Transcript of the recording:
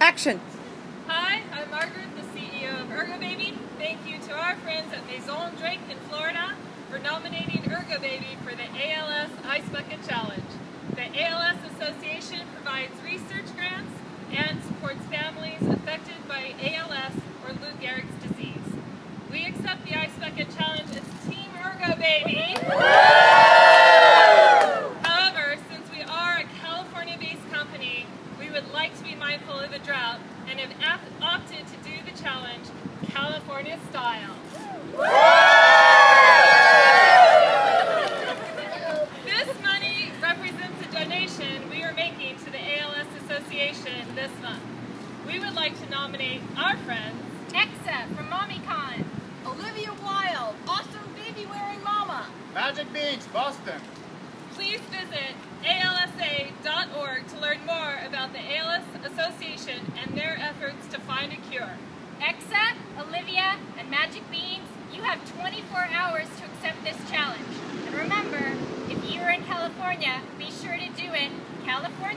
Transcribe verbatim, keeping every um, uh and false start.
Action. Hi, I'm Margaret, the C E O of Ergobaby. Thank you to our friends at Maison Drake in Florida for nominating Ergobaby for the A L S Ice Bucket Challenge. The A L S Association provides research grants and supports families affected by A L S or Lou Gehrig's disease. We accept the Ice Bucket Challenge as Team Ergobaby. This month. We would like to nominate our friends Exa from MommyCon, Olivia Wilde, awesome baby wearing mama, Magic Beach, Boston. Please visit A L S A dot org to learn more about the A L S Association and their efforts to find a cure. Exa, Olivia, and Magic Beans, you have twenty-four hours to accept this challenge. And remember, if you are in California, be sure to do it. California.